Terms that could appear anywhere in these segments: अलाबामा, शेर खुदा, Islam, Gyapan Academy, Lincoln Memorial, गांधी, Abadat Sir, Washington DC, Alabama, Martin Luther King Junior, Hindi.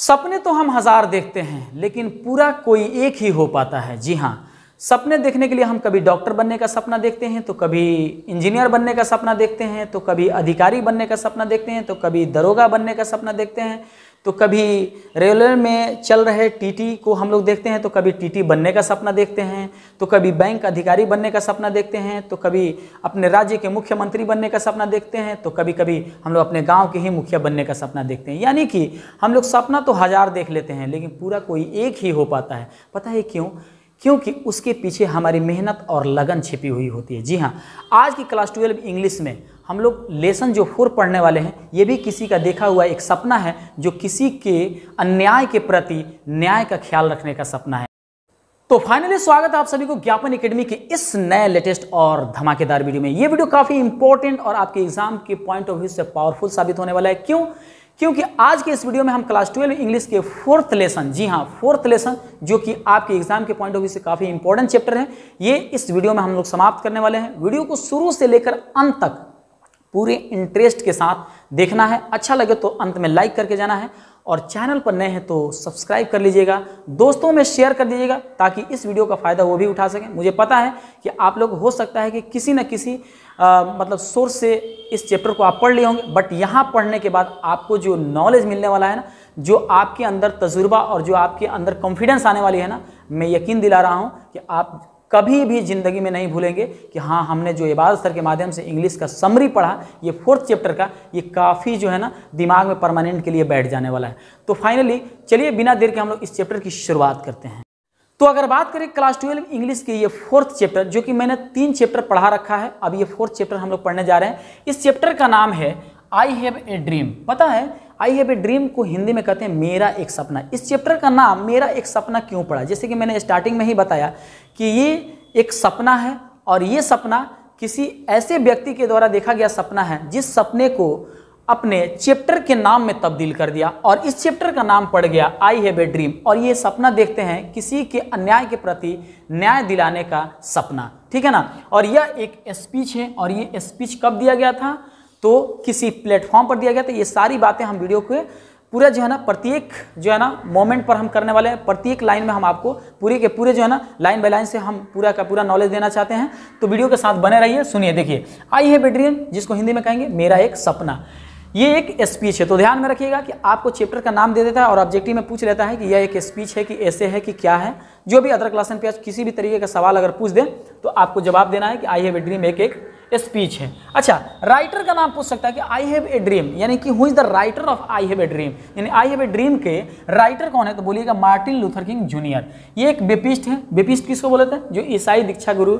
सपने तो हम हज़ार देखते हैं लेकिन पूरा कोई एक ही हो पाता है। जी हाँ, सपने देखने के लिए हम कभी डॉक्टर बनने का सपना देखते हैं, तो कभी इंजीनियर बनने का सपना देखते हैं, तो कभी अधिकारी बनने का सपना देखते हैं, तो कभी दरोगा बनने का सपना देखते हैं, तो कभी रेलवे में चल रहे टीटी को हम लोग देखते हैं, तो कभी टीटी बनने का सपना देखते हैं, तो कभी बैंक अधिकारी बनने का सपना देखते हैं, तो कभी अपने राज्य के मुख्यमंत्री बनने का सपना देखते हैं, तो कभी कभी हम लोग अपने गांव के ही मुखिया बनने का सपना देखते हैं। यानी कि हम लोग सपना तो हज़ार देख लेते हैं लेकिन पूरा कोई एक ही हो पाता है। पता है क्यों? क्योंकि उसके पीछे हमारी मेहनत और लगन छिपी हुई होती है। जी हाँ, आज की क्लास 12 इंग्लिश में हम लोग लेसन जो 4 पढ़ने वाले हैं, ये भी किसी का देखा हुआ एक सपना है, जो किसी के अन्याय के प्रति न्याय का ख्याल रखने का सपना है। तो फाइनली स्वागत है आप सभी को ज्ञापन एकेडमी के इस नए लेटेस्ट और धमाकेदार वीडियो में। ये वीडियो काफ़ी इंपॉर्टेंट और आपके एग्जाम के पॉइंट ऑफ व्यू से पावरफुल साबित होने वाला है। क्यों? क्योंकि आज के इस वीडियो में हम क्लास 12 इंग्लिश के 4th लेसन, जी हाँ 4th लेसन, जो कि आपके एग्जाम के पॉइंट ऑफ व्यू से काफ़ी इंपॉर्टेंट चैप्टर है, ये इस वीडियो में हम लोग समाप्त करने वाले हैं। वीडियो को शुरू से लेकर अंत तक पूरे इंटरेस्ट के साथ देखना है। अच्छा लगे तो अंत में लाइक करके जाना है, और चैनल पर नए हैं तो सब्सक्राइब कर लीजिएगा, दोस्तों में शेयर कर दीजिएगा, ताकि इस वीडियो का फ़ायदा वो भी उठा सकें। मुझे पता है कि आप लोग, हो सकता है कि किसी न किसी मतलब सोर्स से इस चैप्टर को आप पढ़ लिए होंगे, बट यहाँ पढ़ने के बाद आपको जो नॉलेज मिलने वाला है ना, जो आपके अंदर तजुर्बा और जो आपके अंदर कॉन्फिडेंस आने वाली है ना, मैं यकीन दिला रहा हूँ कि आप कभी भी ज़िंदगी में नहीं भूलेंगे कि हाँ, हमने जो इबादत सर के माध्यम से इंग्लिश का समरी पढ़ा, ये 4th चैप्टर का, ये काफ़ी जो है ना दिमाग में परमानेंट के लिए बैठ जाने वाला है। तो फाइनली चलिए बिना देर के हम लोग इस चैप्टर की शुरुआत करते हैं। तो अगर बात करें क्लास 12 इंग्लिश के ये 4th चैप्टर, जो कि मैंने 3 चैप्टर पढ़ा रखा है, अब ये 4th चैप्टर हम लोग पढ़ने जा रहे हैं। इस चैप्टर का नाम है आई हैव ए ड्रीम। पता है आई हैव ए ड्रीम को हिंदी में कहते हैं मेरा एक सपना। इस चैप्टर का नाम मेरा एक सपना क्यों पड़ा? जैसे कि मैंने स्टार्टिंग में ही बताया कि ये एक सपना है, और ये सपना किसी ऐसे व्यक्ति के द्वारा देखा गया सपना है जिस सपने को अपने चैप्टर के नाम में तब्दील कर दिया, और इस चैप्टर का नाम पड़ गया आई हैव ए ड्रीम। और ये सपना देखते हैं किसी के अन्याय के प्रति न्याय दिलाने का सपना, ठीक है ना। और यह एक स्पीच है, और ये स्पीच कब दिया गया था तो किसी प्लेटफॉर्म पर दिया गया था। ये सारी बातें हम वीडियो के पूरा जो है ना प्रत्येक जो है ना मोमेंट पर हम करने वाले हैं। प्रत्येक लाइन में हम आपको पूरे के पूरे जो है ना लाइन बाय लाइन से हम पूरा का पूरा नॉलेज देना चाहते हैं, तो वीडियो के साथ बने रहिए। सुनिए, देखिए, आई हैव ए ड्रीम, जिसको हिंदी में कहेंगे मेरा एक सपना, ये एक स्पीच है। तो ध्यान में रखिएगा कि आपको चैप्टर का नाम दे देता है और ऑब्जेक्टिव में पूछ लेता है कि यह एक स्पीच है कि ऐसे है कि क्या है। जो भी अदर क्लासन पे किसी भी तरीके का सवाल अगर पूछ दें तो आपको जवाब देना है कि आई हैव ए ड्रीम एक स्पीच है। अच्छा, राइटर का नाम पूछ सकता है कि आई हैव ए ड्रीम, यानी कि who is the writer of I have a dream, यानी आई हैव ए ड्रीम के राइटर कौन है, तो बोलिएगा मार्टिन लूथर किंग जूनियर। ये एक बेपिस्ट है। बेपिस्ट किसको बोलते हैं? जो ईसाई दीक्षा गुरु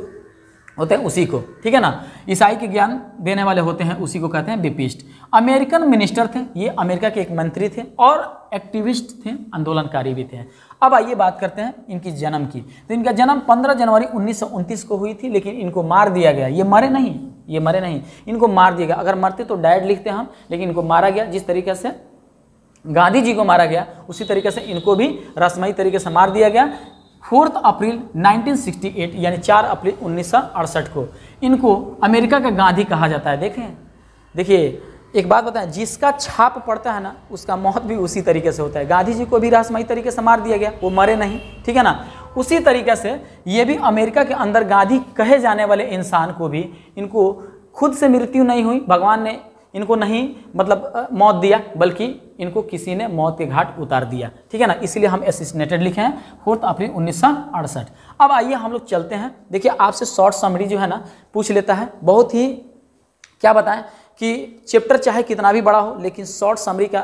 होते हैं उसी को, ठीक है ना, ईसाई के ज्ञान देने वाले होते हैं, उसी को कहते हैं बेपिस्ट। अमेरिकन मिनिस्टर थे, ये अमेरिका के एक मंत्री थे और एक्टिविस्ट थे, आंदोलनकारी भी थे। अब आइए बात करते हैं इनकी जन्म की। तो इनका जन्म 15 जनवरी 1929 को हुई थी, लेकिन इनको मार दिया गया। ये मरे नहीं, इनको मार दिया गया। अगर मरते तो डैड लिखते हम, लेकिन इनको मारा गया। जिस तरीके से गांधी जी को मारा गया उसी तरीके से इनको भी रस्मई तरीके से मार दिया गया। 4 अप्रैल 1968, यानी 4 अप्रैल 1968 को इनको अमेरिका का गांधी कहा जाता है। देखिए एक बात बताएं, जिसका छाप पड़ता है ना उसका मौत भी उसी तरीके से होता है। गांधी जी को भी रहस्यमयी तरीके से मार दिया गया, वो मरे नहीं, ठीक है ना। उसी तरीके से ये भी अमेरिका के अंदर गांधी कहे जाने वाले इंसान को भी, इनको खुद से मृत्यु नहीं हुई, भगवान ने इनको नहीं मतलब मौत दिया, बल्कि इनको किसी ने मौत के घाट उतार दिया, ठीक है ना, इसलिए हम एसेसिनेटेड लिखे हैं 4 अप्रैल 1968। अब आइए हम लोग चलते हैं। देखिए आपसे शॉर्ट समरी जो है ना पूछ लेता है, बहुत ही क्या बताएं कि चैप्टर चाहे कितना भी बड़ा हो, लेकिन शॉर्ट समरी का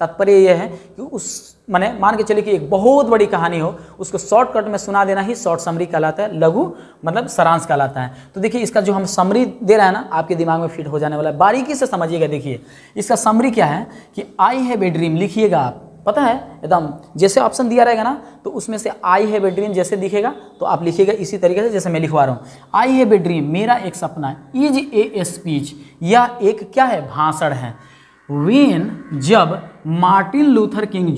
तात्पर्य यह है कि उस माने मान के चलिए कि एक बहुत बड़ी कहानी हो, उसको शॉर्टकट में सुना देना ही शॉर्ट समरी कहलाता है, लघु मतलब सारांश कहलाता है। तो देखिए इसका जो हम समरी दे रहे हैं ना आपके दिमाग में फिट हो जाने वाला है, बारीकी से समझिएगा। देखिए इसका समरी क्या है कि आई हैव ए ड्रीम लिखिएगा आप, पता है एकदम जैसे ऑप्शन दिया रहेगा ना तो उसमें से आई हैव ए ड्रीम जैसे दिखेगा तो आप लिखिएगा इसी तरीके से जैसे मैं लिखवा रहा हूँ। आई हैव ए ड्रीम मेरा एक सपना इज ए स्पीच, यह एक क्या है भाषण है। जब Martin Luther King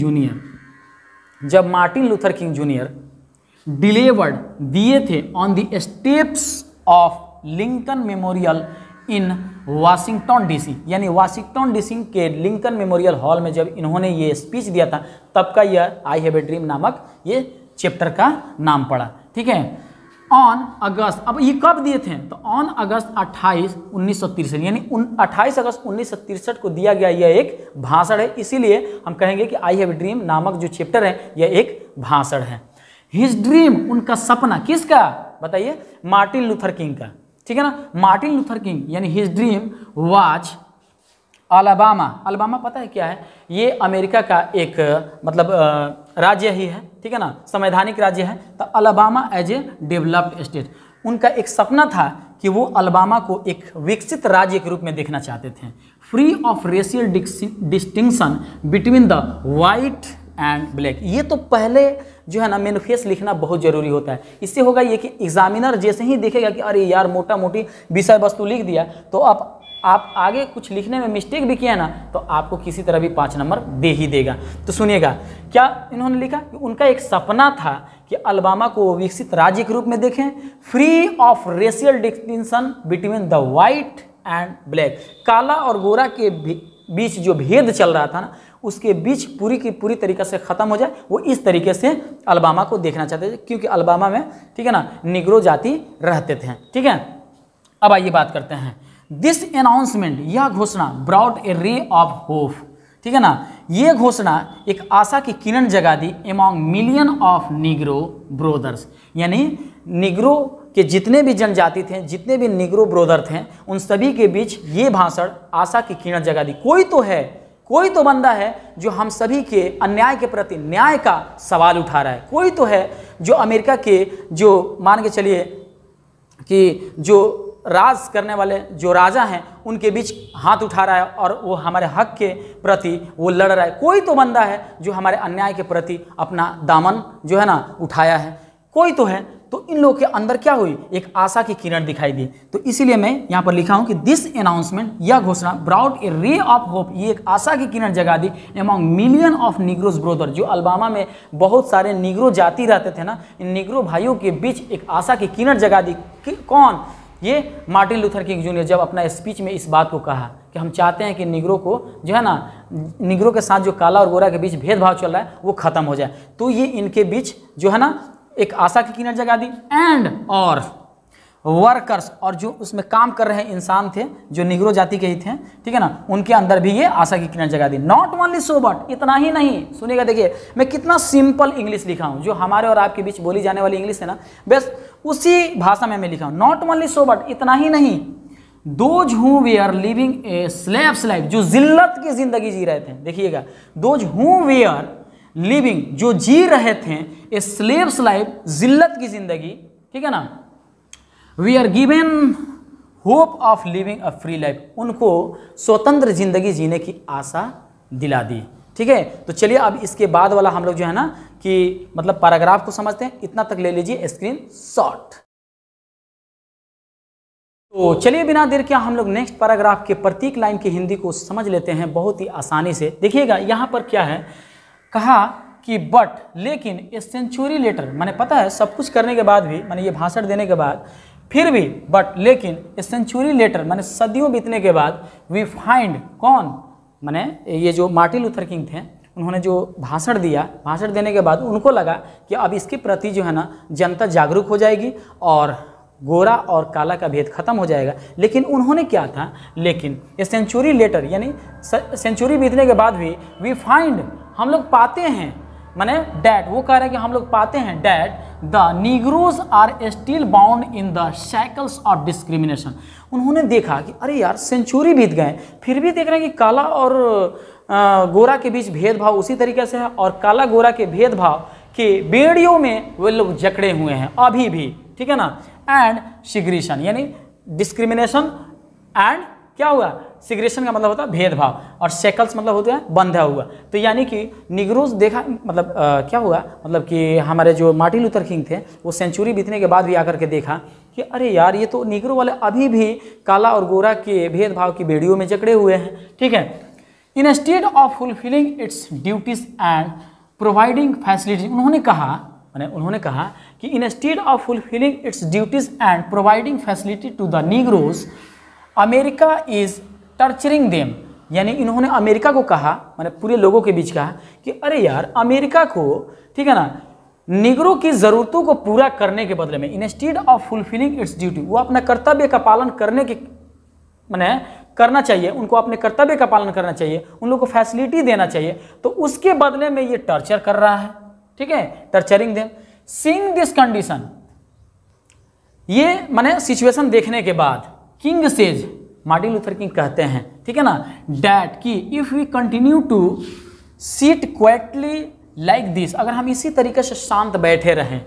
junior delivered दिए थे on the steps of Lincoln Memorial in Washington DC यानी वाशिंगटन डीसी के लिंकन मेमोरियल हॉल में जब इन्होंने ये स्पीच दिया था तब का यह आई हैव ए ड्रीम नामक ये चैप्टर का नाम पड़ा। ठीक है, ऑन अगस्त, अब ये कब दिए थे तो ऑन अगस्त 28, 1963 यानी 28 अगस्त 1963 को दिया गया यह एक भाषण है, इसीलिए हम कहेंगे कि आई हैव ए ड्रीम नामक जो चैप्टर है यह एक भाषण है। हिज ड्रीम, उनका सपना, किसका बताइए? मार्टिन लूथर किंग का। ठीक है ना, मार्टिन लूथर किंग यानी his dream was अलाबामा। अलाबामा पता है क्या है? ये अमेरिका का एक मतलब राज्य ही है, ठीक है ना, संवैधानिक राज्य है। तो अलाबामा as a developed state, उनका एक सपना था कि वो अलाबामा को एक विकसित राज्य के रूप में देखना चाहते थे। Free of racial distinction between the white and black, ये तो पहले जो है ना मैनिफेस्ट लिखना बहुत ज़रूरी होता है। इससे होगा ये कि एग्जामिनर जैसे ही देखेगा कि अरे यार मोटा मोटी विषय वस्तु लिख दिया, तो आप आगे कुछ लिखने में मिस्टेक भी किया ना तो आपको किसी तरह भी 5 नंबर दे ही देगा। तो सुनिएगा क्या इन्होंने लिखा कि उनका एक सपना था कि अलाबामा को विकसित राज्य के रूप में देखें, free of racial distinction between the white and black, काला और गोरा के बीच जो भेद चल रहा था ना उसके बीच पूरी की पूरी तरीके से ख़त्म हो जाए। वो इस तरीके से अलाबामा को देखना चाहते थे क्योंकि अलाबामा में, ठीक है ना, निग्रो जाति रहते थे। ठीक है, अब आइए बात करते हैं। दिस अनाउंसमेंट, यह घोषणा, brought a ray of hope, ठीक है ना, ये घोषणा एक आशा की किरण जगा दी among million of Negro brothers, यानी निग्रो के जितने भी जनजाति थे, जितने भी निग्रो ब्रोदर थे, उन सभी के बीच ये भाषण आशा की किरण जगा दी। कोई तो है, कोई तो बंदा है जो हम सभी के अन्याय के प्रति न्याय का सवाल उठा रहा है। कोई तो है जो अमेरिका के जो मान के चलिए कि जो राज करने वाले जो राजा हैं उनके बीच हाथ उठा रहा है और वो हमारे हक के प्रति वो लड़ रहा है। कोई तो बंदा है जो हमारे अन्याय के प्रति अपना दामन जो है ना उठाया है, कोई तो है। तो इन लोगों के अंदर क्या हुई, एक आशा की किरण दिखाई दी। तो इसीलिए मैं यहाँ पर लिखा हूँ कि दिस अनाउंसमेंट, यह घोषणा, brought A ray of hope, ये एक आशा की किरण जगा दी among million of Negroes brother, जो अलाबामा में बहुत सारे निग्रो जाति रहते थे ना, इन निग्रो भाइयों के बीच एक आशा की किरण जगा दी। कि कौन? ये मार्टिन लूथर किंग जूनियर जब अपना स्पीच में इस बात को कहा कि हम चाहते हैं कि निग्रो को जो है ना, निग्रो के साथ जो काला और गोरा के बीच भेदभाव चल रहा है वो खत्म हो जाए, तो ये इनके बीच जो है ना एक आशा की किरण जगा दी। एंड और वर्कर्स, और जो उसमें काम कर रहे इंसान थे जो निग्रो जाति के ही थे, ठीक है ना, उनके अंदर भी ये आशा की किरण जगा दी। नॉट ओनली सो बट, इतना ही नहीं, सुनिएगा देखिए मैं कितना सिंपल इंग्लिश लिखा हूँ, जो हमारे और आपके बीच बोली जाने वाली इंग्लिश है ना, बस उसी भाषा में मैं लिखा हूँ। नॉट ओनली सो बट, इतना ही नहीं, those who way are living a slaves life, जो जिल्लत की जिंदगी जी रहे थे, देखिएगा, those who way are living, जो जी रहे थे, ए स्लेव्स लाइफ, जिल्लत की जिंदगी, ठीक है ना, we are given hope of living a free life, उनको स्वतंत्र जिंदगी जीने की आशा दिला दी। ठीक है, तो चलिए अब इसके बाद वाला हम लोग जो है ना कि मतलब पैराग्राफ को समझते हैं। इतना तक ले लीजिए स्क्रीनशॉट। तो चलिए बिना देर के हम लोग नेक्स्ट पैराग्राफ के प्रत्येक लाइन की हिंदी को समझ लेते हैं बहुत ही आसानी से। देखिएगा यहाँ पर क्या है, कहा कि बट, लेकिन ए सेंचुरी लेटर, मैंने पता है सब कुछ करने के बाद भी, मैंने ये भाषण देने के बाद फिर भी, बट लेकिन ए सेंचुरी लेटर, मैंने सदियों बीतने के बाद, वी फाइंड, कौन? मैंने ये जो मार्टिन लूथर किंग थे, उन्होंने जो भाषण दिया, भाषण देने के बाद उनको लगा कि अब इसके प्रति जो है ना जनता जागरूक हो जाएगी और गोरा और काला का भेद खत्म हो जाएगा। लेकिन उन्होंने क्या था, लेकिन ए सेंचुरी लेटर यानी सेंचुरी बीतने के बाद भी, वी फाइंड, हम लोग पाते हैं, माने डैट, वो कह रहे हैं कि हम लोग पाते हैं that the Negroes are still bound in the shackles of discrimination. उन्होंने देखा कि अरे यार सेंचुरी बीत गए फिर भी देख रहे हैं कि काला और गोरा के बीच भेदभाव उसी तरीके से है और काला गोरा के भेदभाव के बेड़ियों में वे लोग जकड़े हुए हैं अभी भी, ठीक है ना। एंड सिग्रेशन यानी डिस्क्रिमिनेशन, एंड क्या हुआ, सिग्रेशन का मतलब होता है भेदभाव और शेकल्स मतलब होता है बंधा हुआ। तो यानी कि निग्रोज देखा मतलब क्या हुआ, मतलब कि हमारे जो मार्टिन लूथर किंग थे वो सेंचुरी बीतने के बाद भी आकर के देखा कि अरे यार ये तो निग्रो वाले अभी भी काला और गोरा के भेदभाव की बेड़ियों में जकड़े हुए हैं, ठीक है। Instead of fulfilling its duties and providing facilities, उन्होंने कहा कि instead of fulfilling its duties and providing facility to the Negroes America is torturing them, यानी इन्होंने अमेरिका को कहा, मैंने पूरे लोगों के बीच कहा कि अरे यार अमेरिका को, ठीक है ना, निगरों की ज़रूरतों को पूरा करने के बदले में, instead of fulfilling its duty, वो अपना कर्तव्य का पालन करने के मैंने करना चाहिए, उनको अपने कर्तव्य का पालन करना चाहिए, उन लोगों को फैसिलिटी देना चाहिए, तो उसके बदले में ये टर्चर कर रहा है, ठीक है, torturing them. Seeing this condition, ये मैंने सिचुएशन देखने के बाद King says, Martin Luther King कहते हैं, ठीक है ना, डैट कि if we continue to sit quietly like this, अगर हम इसी तरीके से शांत बैठे रहें,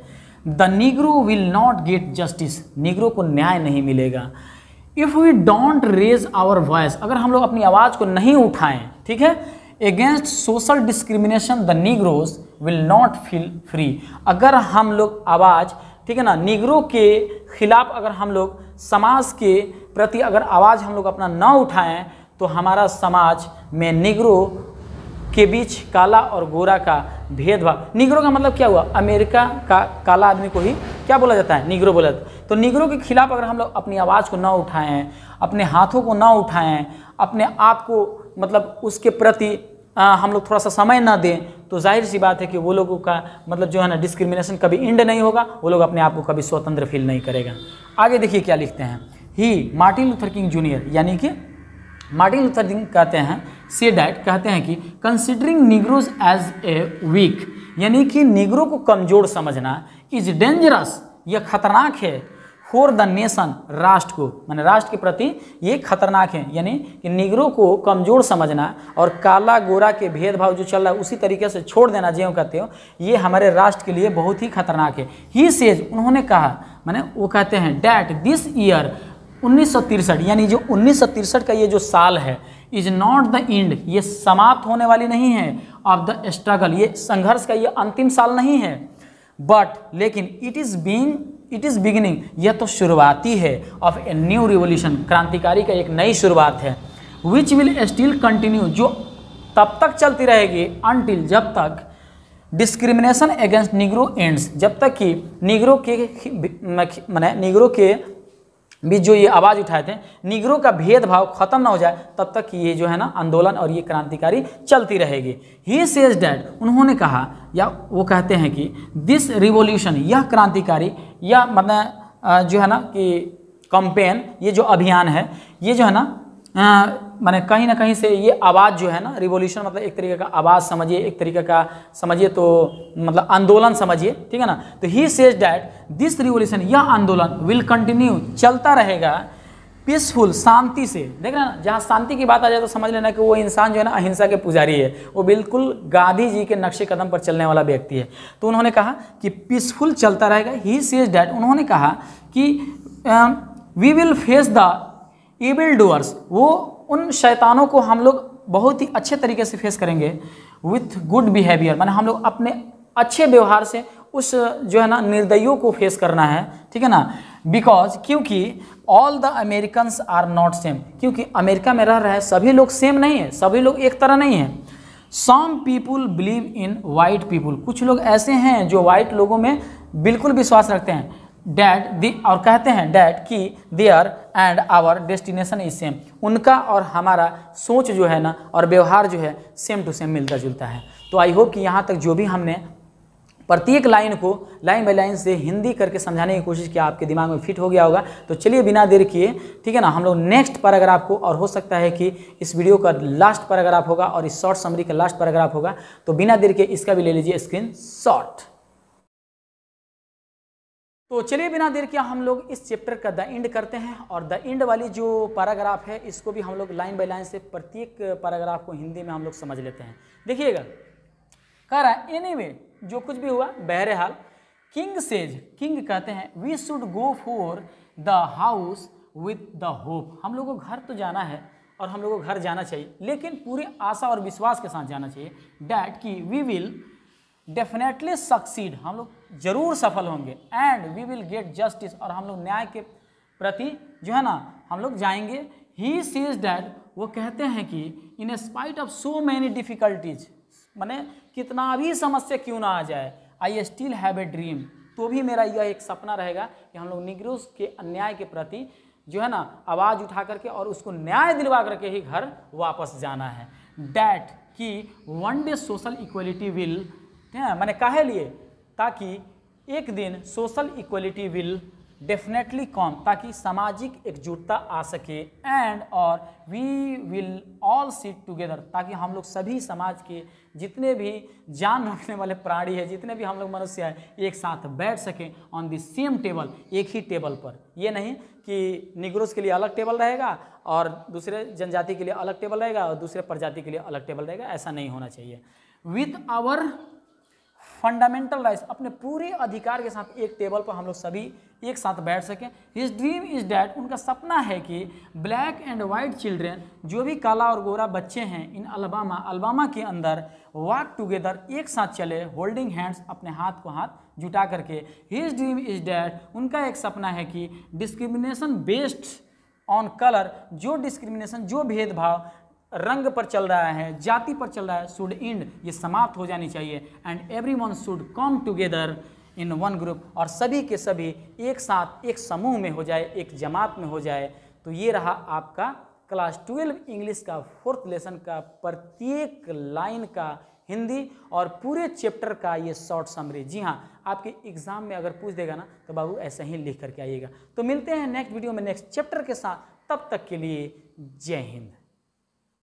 the Negro will not get justice, Negro को न्याय नहीं मिलेगा। If we don't raise our voice, अगर हम लोग अपनी आवाज़ को नहीं उठाएं, ठीक है, against social discrimination the Negroes will not feel free, अगर हम लोग आवाज़, ठीक है ना, नीग्रो के खिलाफ अगर हम लोग समाज के प्रति अगर आवाज़ हम लोग अपना ना उठाएं, तो हमारा समाज में निगरो के बीच काला और गोरा का भेदभाव, निगरो का मतलब क्या हुआ, अमेरिका का काला आदमी को ही क्या बोला जाता है, निगरो बोला जाता है। तो निगरो के खिलाफ अगर हम लोग अपनी आवाज़ को ना उठाएं, अपने हाथों को ना उठाएं, अपने आप को मतलब उसके प्रति हम लोग थोड़ा सा समय ना दें, तो जाहिर सी बात है कि वो लोगों का मतलब जो है ना डिस्क्रिमिनेशन कभी एंड नहीं होगा, वो लोग अपने आप को कभी स्वतंत्र फील नहीं करेगा। आगे देखिए क्या लिखते हैं, he Martin Luther King junior, यानी कि मार्टिन लूथर किंग कहते हैं, से डैट कहते हैं कि considering Negroes as a weak, यानी कि निगरो को कमज़ोर समझना इज डेंजरस, यह खतरनाक है, फॉर द नेशन, राष्ट्र को, माने राष्ट्र के प्रति ये खतरनाक है, यानी कि निगरो को कमज़ोर समझना और काला गोरा के भेदभाव जो चल रहा है उसी तरीके से छोड़ देना जो कहते हो, ये हमारे राष्ट्र के लिए बहुत ही खतरनाक है। ही सेज, उन्होंने कहा, माने वो कहते हैं, डैट दिस ईयर 1963, यानी जो 1963 का ये जो साल है, इज नॉट द एंड, ये समाप्त होने वाली नहीं है, ऑफ द स्ट्रगल, ये संघर्ष का ये अंतिम साल नहीं है, बट लेकिन इट इज़ बिगिनिंग, यह तो शुरुआती है, ऑफ ए न्यू रिवोल्यूशन, क्रांतिकारी का एक नई शुरुआत है, विच विल स्टिल कंटिन्यू, जो तब तक चलती रहेगी, अनटिल, जब तक डिस्क्रिमिनेशन अगेंस्ट निगरो एंड्स, जब तक कि निगरो के माने निगरो के भी जो ये आवाज़ उठाए थे, निगरो का भेदभाव खत्म ना हो जाए, तब तक ये जो है ना आंदोलन और ये क्रांतिकारी चलती रहेगी। ही सेज डैट, उन्होंने कहा या वो कहते हैं कि दिस रिवोल्यूशन, यह क्रांतिकारी या मतलब जो है ना कि कैंपेन, ये जो अभियान है, ये जो है ना माने कहीं ना कहीं से ये आवाज़ जो है ना, रिवोल्यूशन मतलब एक तरीके का आवाज़ समझिए, एक तरीके का समझिए तो मतलब आंदोलन समझिए, ठीक है ना। तो he says that this revolution, यह आंदोलन विल कंटिन्यू, चलता रहेगा, पीसफुल, शांति से, देख रहे हैं ना, जहाँ शांति की बात आ जाए तो समझ लेना कि वो इंसान जो है ना अहिंसा के पुजारी है, वो बिल्कुल गांधी जी के नक्शे कदम पर चलने वाला व्यक्ति है। तो उन्होंने कहा कि पीसफुल चलता रहेगा। ही सेज डैट, उन्होंने कहा कि we will face the evil doers, वो उन शैतानों को हम लोग बहुत ही अच्छे तरीके से फेस करेंगे, विथ गुड बिहेवियर, माने हम लोग अपने अच्छे व्यवहार से उस जो है ना निर्दयियों को फेस करना है, ठीक है ना। बिकॉज, क्योंकि all the Americans are not same, क्योंकि अमेरिका में रह रहे सभी लोग सेम नहीं है, सभी लोग एक तरह नहीं है। Some people believe in white people, कुछ लोग ऐसे हैं जो वाइट लोगों में बिल्कुल विश्वास रखते हैं। डैट दी, और कहते हैं डैट कि their and our destination is same, उनका और हमारा सोच जो है ना और व्यवहार जो है सेम टू सेम मिलता जुलता है। तो आई होप कि यहाँ तक जो भी हमने प्रत्येक लाइन को लाइन बाय लाइन से हिंदी करके समझाने की कोशिश किया, आपके दिमाग में फिट हो गया होगा। तो चलिए बिना देर किए, ठीक है ना, हम लोग नेक्स्ट पैराग्राफ को, और हो सकता है कि इस वीडियो का लास्ट पैराग्राफ होगा और इस शॉर्ट समरी का लास्ट पैराग्राफ होगा, तो बिना देर के इसका भी ले लीजिए स्क्रीन शॉट। तो चलिए बिना देर के हम लोग इस चैप्टर का द एंड करते हैं, और द एंड वाली जो पैराग्राफ है इसको भी हम लोग लाइन बाय लाइन से प्रत्येक पैराग्राफ को हिंदी में हम लोग समझ लेते हैं। देखिएगा, कह रहा है एनीवे, जो कुछ भी हुआ, बहरहाल किंग सेज, किंग कहते हैं, we should go for the house with the hope, हम लोगों को घर तो जाना है और हम लोगों को घर जाना चाहिए, लेकिन पूरी आशा और विश्वास के साथ जाना चाहिए। डैट कि वी विल डेफिनेटली सक्सीड, हम लोग जरूर सफल होंगे, and we will get justice, और हम लोग न्याय के प्रति जो है ना हम लोग जाएंगे। ही सेज डैट, वो कहते हैं कि in spite of so many difficulties, माने कितना भी समस्या क्यों ना आ जाए, I still have a dream, तो भी मेरा यह एक सपना रहेगा कि हम लोग निगरोज के अन्याय के प्रति जो है ना आवाज़ उठा करके और उसको न्याय दिलवा करके ही घर वापस जाना है। डैट कि one day social equality will, मैंने काहे लिए, ताकि एक दिन social equality will definitely come, ताकि सामाजिक एकजुटता आ सके, एंड और we will all sit together, ताकि हम लोग सभी समाज के जितने भी जान रखने वाले प्राणी है, जितने भी हम लोग मनुष्य हैं, एक साथ बैठ सकें ऑन द सेम टेबल, एक ही टेबल पर। ये नहीं कि निग्रोस के लिए अलग टेबल रहेगा और दूसरे जनजाति के लिए अलग टेबल रहेगा और दूसरे प्रजाति के लिए अलग टेबल रहेगा, ऐसा नहीं होना चाहिए। विथ आवर फंडामेंटल राइट्स, अपने पूरे अधिकार के साथ एक टेबल पर हम लोग सभी एक साथ बैठ सकें। हिज ड्रीम इज डैट, उनका सपना है कि ब्लैक एंड वाइट चिल्ड्रेन, जो भी काला और गोरा बच्चे हैं इन अलबामा, अलबामा के अंदर, वॉक टुगेदर, एक साथ चले होल्डिंग हैंड्स, अपने हाथ को हाथ जुटा करके। हिज ड्रीम इज डैट, उनका एक सपना है कि डिस्क्रिमिनेशन बेस्ड ऑन कलर, जो डिस्क्रिमिनेशन, जो भेदभाव रंग पर चल रहा है, जाति पर चल रहा है, शुड इंड, ये समाप्त हो जानी चाहिए। And everyone should come together in one group, और सभी के सभी एक साथ एक समूह में हो जाए, एक जमात में हो जाए। तो ये रहा आपका क्लास 12 इंग्लिश का फोर्थ लेसन का प्रत्येक लाइन का हिंदी और पूरे चैप्टर का ये शॉर्ट समरी। जी हाँ, आपके एग्जाम में अगर पूछ देगा ना तो बाबू ऐसा ही लिख करके आइएगा। तो मिलते हैं नेक्स्ट वीडियो में नेक्स्ट चैप्टर के साथ, तब तक के लिए जय हिंद।